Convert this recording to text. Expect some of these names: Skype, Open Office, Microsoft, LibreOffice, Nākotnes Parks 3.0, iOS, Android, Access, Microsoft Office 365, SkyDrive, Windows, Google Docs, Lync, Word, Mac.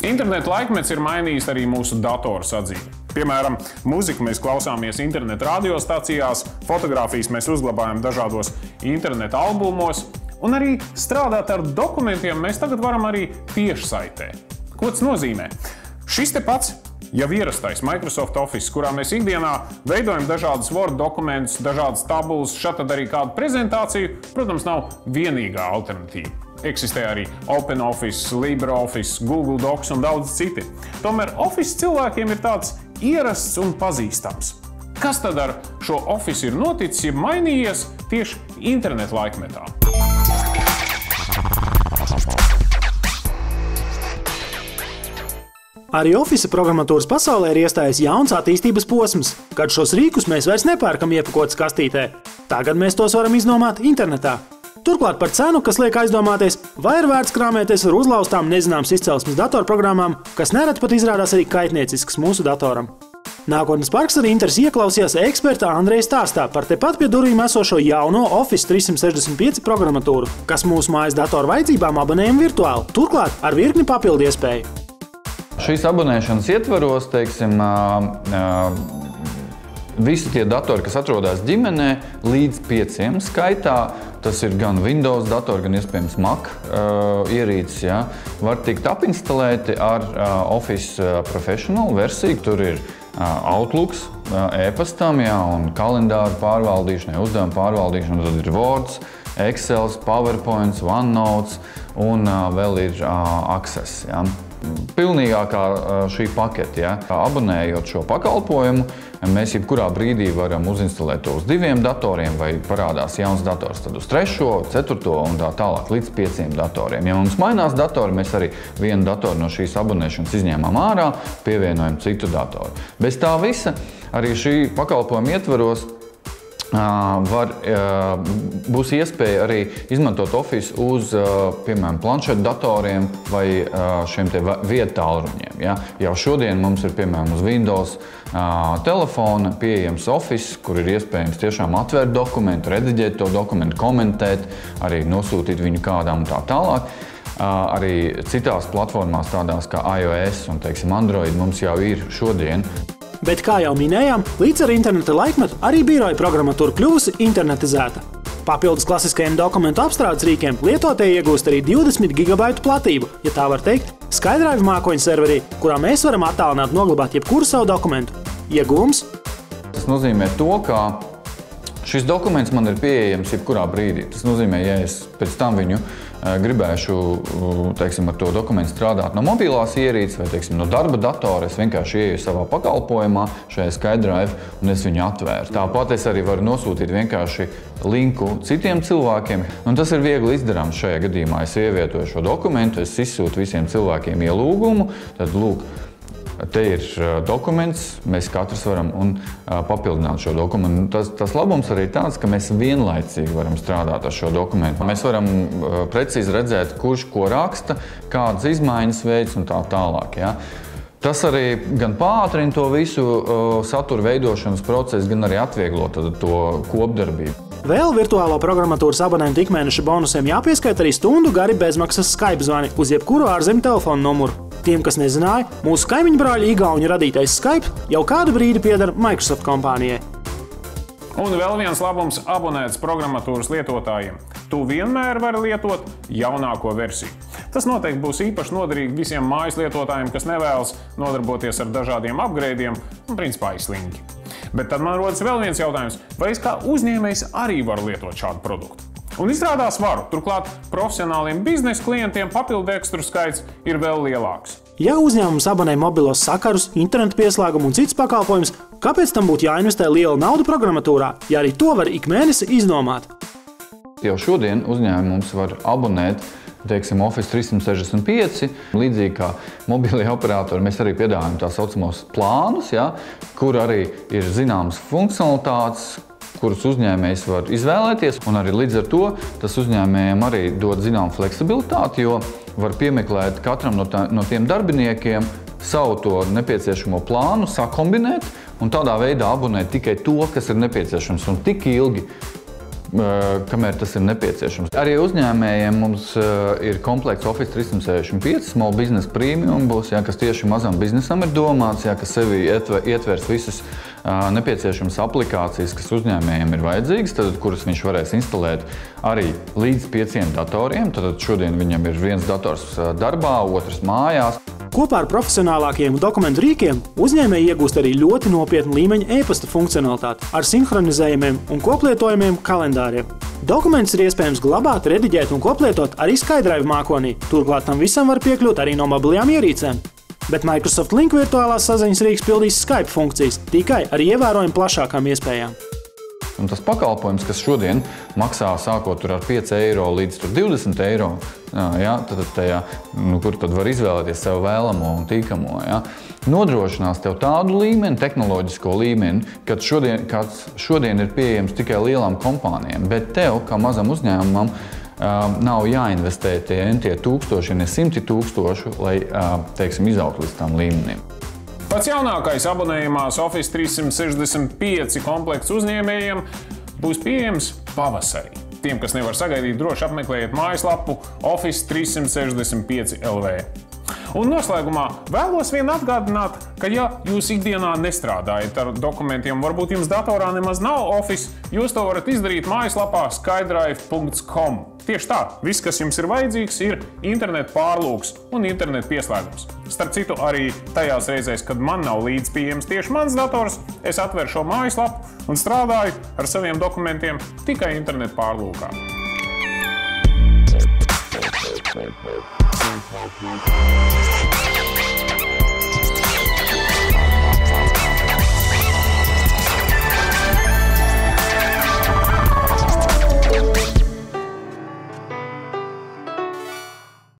Interneta laikmets ir mainījis arī mūsu datoru sadzīvi. Piemēram, mūziku mēs klausāmies interneta radiostacijās, fotogrāfijas mēs uzglabājam dažādos interneta albumos, un arī strādāt ar dokumentiem mēs tagad varam arī tiešsaitē. Ko tas nozīmē? Šis te pats jau ierastais Microsoft Office, kurā mēs ikdienā veidojam dažādas Word dokumentus, dažādas tabulas, šatad arī kādu prezentāciju, protams, nav vienīgā alternatīva. Eksistē arī Open Office, LibreOffice, Google Docs un daudz citi. Tomēr Office cilvēkiem ir tāds ierasts un pazīstams. Kas tad ar šo Office ir noticis, ja mainījies tieši interneta laikmetā? Arī Office programmatūras pasaulē ir iestājies jauns attīstības posms, kad šos rīkus mēs vairs nepērkam iepakotas kastītē. Tagad mēs tos varam iznomāt internetā. Turklāt par cenu, kas liek aizdomāties, vai ir vērts krāmēties ar uzlaustām nezināmas izcelsmes datorprogrammām, kas nereti pat izrādās arī kaitniecisks mūsu datoram. Nākotnes parks arī interesi ieklausījās eksperta Andreja stāstā par tepat pie durvīm esošo jauno Office 365 programmatūru, kas mūsu mājas datoru vajadzībām abonējam virtuāli, turklāt ar virkni papildu iespēju. Šīs abonēšanas ietvaros, teiksim, visi tie datori, kas atrodas ģimenē, līdz 5 skaitā, tas ir gan Windows datori, gan iespējams Mac ierīces, ja, var tikt apinstalēti ar Office Professional versiju, tur ir Outlook e-pastam, ja, un kalendāru pārvaldīšanai, uzdevumu pārvaldīšanai, tad ir Words, Excel, PowerPoint, OneNote un vēl ir Access. Ja. Pilnīgākā šī paketi, ja. Abonējot šo pakalpojumu, mēs jebkurā brīdī varam uzinstalēt to uz 2 datoriem, vai parādās jauns dators tad uz 3., 4. un tā tālāk līdz 5 datoriem. Ja mums mainās datori, mēs arī vienu datoru no šīs abonēšanas izņēmām ārā, pievienojam citu datoru. Bez tā visa arī šī pakalpojuma ietvaros būs iespēja arī izmantot Office uz, piemēram, planšetu datoriem vai šiem te viedtālruņiem. Ja? Jau šodien mums ir, piemēram, uz Windows telefona pieejams Office, kur ir iespējams tiešām atvērt dokumentu, rediģēt to dokumentu, komentēt, arī nosūtīt viņu kādām un tā tālāk. Arī citās platformās tādās kā iOS un, teiksim, Android mums jau ir šodien. Bet, kā jau minējām, līdz ar interneta laikmetu arī biroja programmatūra kļuvusi internetizēta. Papildus klasiskajiem dokumentu apstrādes rīkiem lietotāji iegūst arī 20 gigabaitu platību, ja tā var teikt, SkyDrive mākoņu serverī, kurā mēs varam attālināt noglabāt jebkuru savu dokumentu. Iegūms? Tas nozīmē to, ka šis dokuments man ir pieejams jebkurā brīdī. Tas nozīmē, ja es pēc tam viņu gribēšu, teiksim, ar to dokumentu strādāt no mobilās ierīces vai, teiksim, no darba datora, es vienkārši ieju savā pakalpojumā, šajā SkyDrive, un es viņu atvēru. Tāpat es arī varu nosūtīt vienkārši linku citiem cilvēkiem, un tas ir viegli izdarāms šajā gadījumā. Es ievietoju šo dokumentu, es izsūtu visiem cilvēkiem ielūgumu, tad lūk, te ir dokuments, mēs katrs varam un papildināt šo dokumentu. Tas labums arī tāds, ka mēs vienlaicīgi varam strādāt ar šo dokumentu. Mēs varam precīzi redzēt, kurš ko raksta, kādas izmaiņas veids un tā tālāk. Ja. Tas arī gan pātrina to visu satura veidošanas procesu, gan arī atvieglo to kopdarbību. Vēl virtuālo programmatūras abonentu ikmēneša bonusiem jāpieskaita arī stundu gari bezmaksas Skype zvani uz jebkuru ārzemju telefonu numuru. Tiem, kas nezināja, mūsu kaimiņu brāļi igauņu radītais Skype jau kādu brīdi pieder Microsoft kompānijai. Un vēl viens labums abonēts programmatūras lietotājiem. Tu vienmēr vari lietot jaunāko versiju. Tas noteikti būs īpaši noderīgi visiem mājas lietotājiem, kas nevēlas nodarboties ar dažādiem upgradeiem un principā izslinki. Bet tad man rodas vēl viens jautājums, vai es kā uzņēmējs arī varu lietot šādu produktu? Un izrādās varu, turklāt profesionāliem biznesa klientiem papildu ekstru skaits ir vēl lielāks. Ja uzņēmums abonē mobilos sakarus, internetu pieslēgumu un cits pakalpojums, kāpēc tam būtu jāinvestē liela nauda programmatūrā, ja arī to var ik mēnesi iznomāt? Jau šodien uzņēmums var abonēt, teiksim, Office 365, līdzīgi kā mobilie operatori, mēs arī piedāvājam tā saucamos plānus, ja, kur arī ir zināmas funkcionalitātes, kurus uzņēmējs var izvēlēties, un arī līdz ar to tas uzņēmējiem arī dod zināmu fleksibilitāti, jo var piemeklēt katram no tiem darbiniekiem savu to nepieciešamo plānu, sakombinēt un tādā veidā abonēt tikai to, kas ir nepieciešams un tik ilgi, kamēr tas ir nepieciešams. Arī uzņēmējiem mums ir komplekts Office 365, Small Business Premium būs, kas tieši mazam biznesam ir domāts, kas sevi ietvers visas nepieciešamas aplikācijas, kas uzņēmējiem ir vajadzīgas, tad, kuras viņš varēs instalēt arī līdz 5 datoriem. Tad šodien viņam ir viens dators darbā, otrs mājās. Kopā ar profesionālākiem dokumentu rīkiem uzņēmēji iegūst arī ļoti nopietnu līmeņa e-pasta funkcionalitāti ar sinhronizējumiem un koplietojumiem kalendāriem. Dokumentus ir iespējams glabāt, rediģēt un koplietot arī SkyDrive mākonī. Turklāt tam visam var piekļūt arī no mobilajām ierīcēm. Bet Microsoft Lync virtuālās saziņas rīks pildīs Skype funkcijas tikai ar ievērojami plašākām iespējām. Un tas pakalpojums, kas šodien maksā sākot ar 5 € līdz 20 €, ja, kur tad var izvēlēties sev vēlamo un tīkamo, ja, nodrošinās tev tādu līmeni, tehnoloģisko līmeni, kāds šodien ir pieejams tikai lielām kompānijām, bet tev, kā mazam uzņēmumam, nav jāinvestē tie tūkstoši, ne simti tūkstošu, lai, teiksim, izaugt līdz tam līmenim. Pats jaunākais abonējumās Office 365 komplekts uzņēmējiem būs pieejams pavasarī. Tiem, kas nevar sagaidīt, droši apmeklējiet mājaslapu Office 365 LV. Un noslēgumā vēlos vien atgādināt, ka ja jūs ikdienā nestrādājat ar dokumentiem, varbūt jums datorā nemaz nav Office, jūs to varat izdarīt mājaslapā skydrive.com. Tieši tā, viss, kas jums ir vajadzīgs, ir internetu pārlūks un internetu pieslēgums. Starp citu, arī tajās reizēs, kad man nav līdz pieejams tieši mans dators, es atveru šo mājaslapu un strādāju ar saviem dokumentiem tikai internetu pārlūkā.